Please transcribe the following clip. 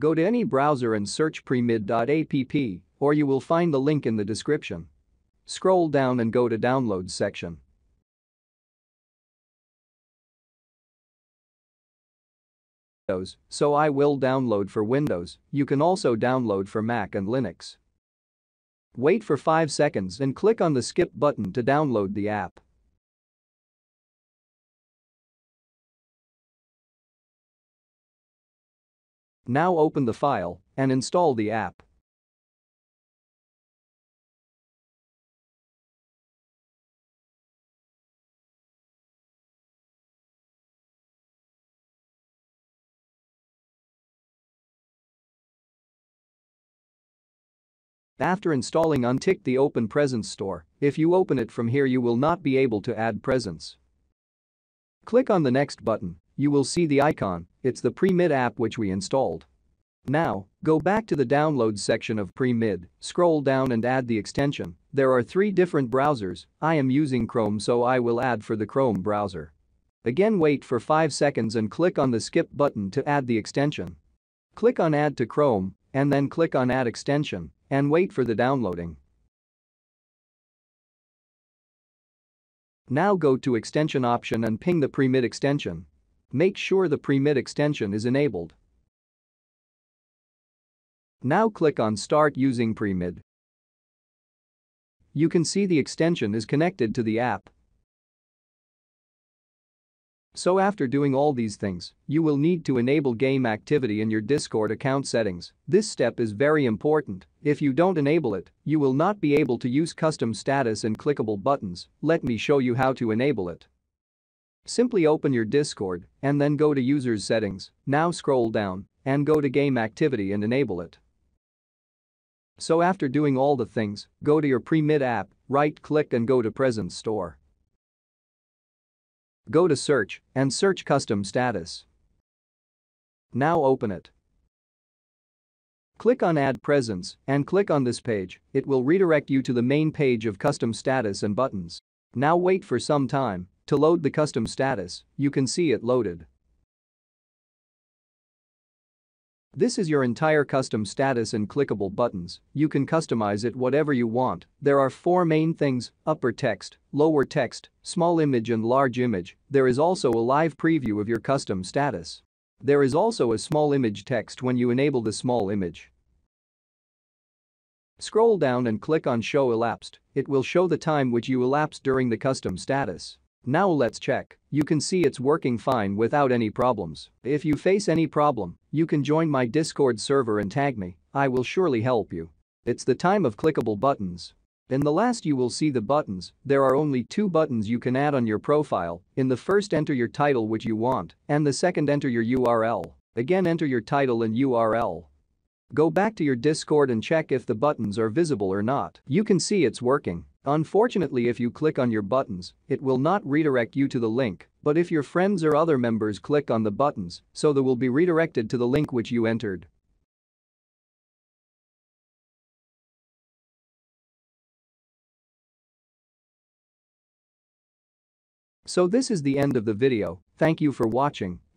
Go to any browser and search PreMiD.app, or you will find the link in the description. Scroll down and go to Downloads section. So I will download for Windows. You can also download for Mac and Linux. Wait for 5 seconds and click on the skip button to download the app. Now open the file and install the app. After installing, untick the Open Presents Store. If you open it from here, you will not be able to add presents. Click on the Next button. You will see the icon. It's the PreMiD app which we installed. Now, go back to the Downloads section of PreMiD, scroll down and add the extension. There are 3 different browsers. I am using Chrome, so I will add for the Chrome browser. Again, wait for 5 seconds and click on the Skip button to add the extension. Click on Add to Chrome and then click on Add Extension and wait for the downloading. Now go to extension option and ping the PreMiD extension. Make sure the PreMiD extension is enabled. Now click on Start using PreMiD. You can see the extension is connected to the app. So after doing all these things, you will need to enable game activity in your Discord account settings. This step is very important. If you don't enable it, you will not be able to use custom status and clickable buttons. Let me show you how to enable it. Simply open your Discord and then go to Users Settings. Now scroll down and go to Game Activity and enable it. So after doing all the things, go to your PreMiD app, right-click and go to Presents Store. Go to Search and search Custom Status. Now open it. Click on Add Presents and click on this page. It will redirect you to the main page of Custom Status and Buttons. Now wait for some time to load the Custom Status. You can see it loaded. This is your entire custom status and clickable buttons. You can customize it whatever you want. There are 4 main things: upper text, lower text, small image and large image. There is also a live preview of your custom status. There is also a small image text when you enable the small image. Scroll down and click on Show Elapsed. It will show the time which you elapsed during the custom status. Now let's check. You can see it's working fine without any problems. If you face any problem, you can join my Discord server and tag me. I will surely help you. It's the time of clickable buttons. In the last, you will see the buttons. There are only 2 buttons you can add on your profile. In the first, enter your title which you want, and the second, enter your URL. Again, enter your title and URL. Go back to your Discord and check if the buttons are visible or not. You can see it's working. Unfortunately, if you click on your buttons, it will not redirect you to the link, but if your friends or other members click on the buttons, so they will be redirected to the link which you entered. So this is the end of the video. Thank you for watching.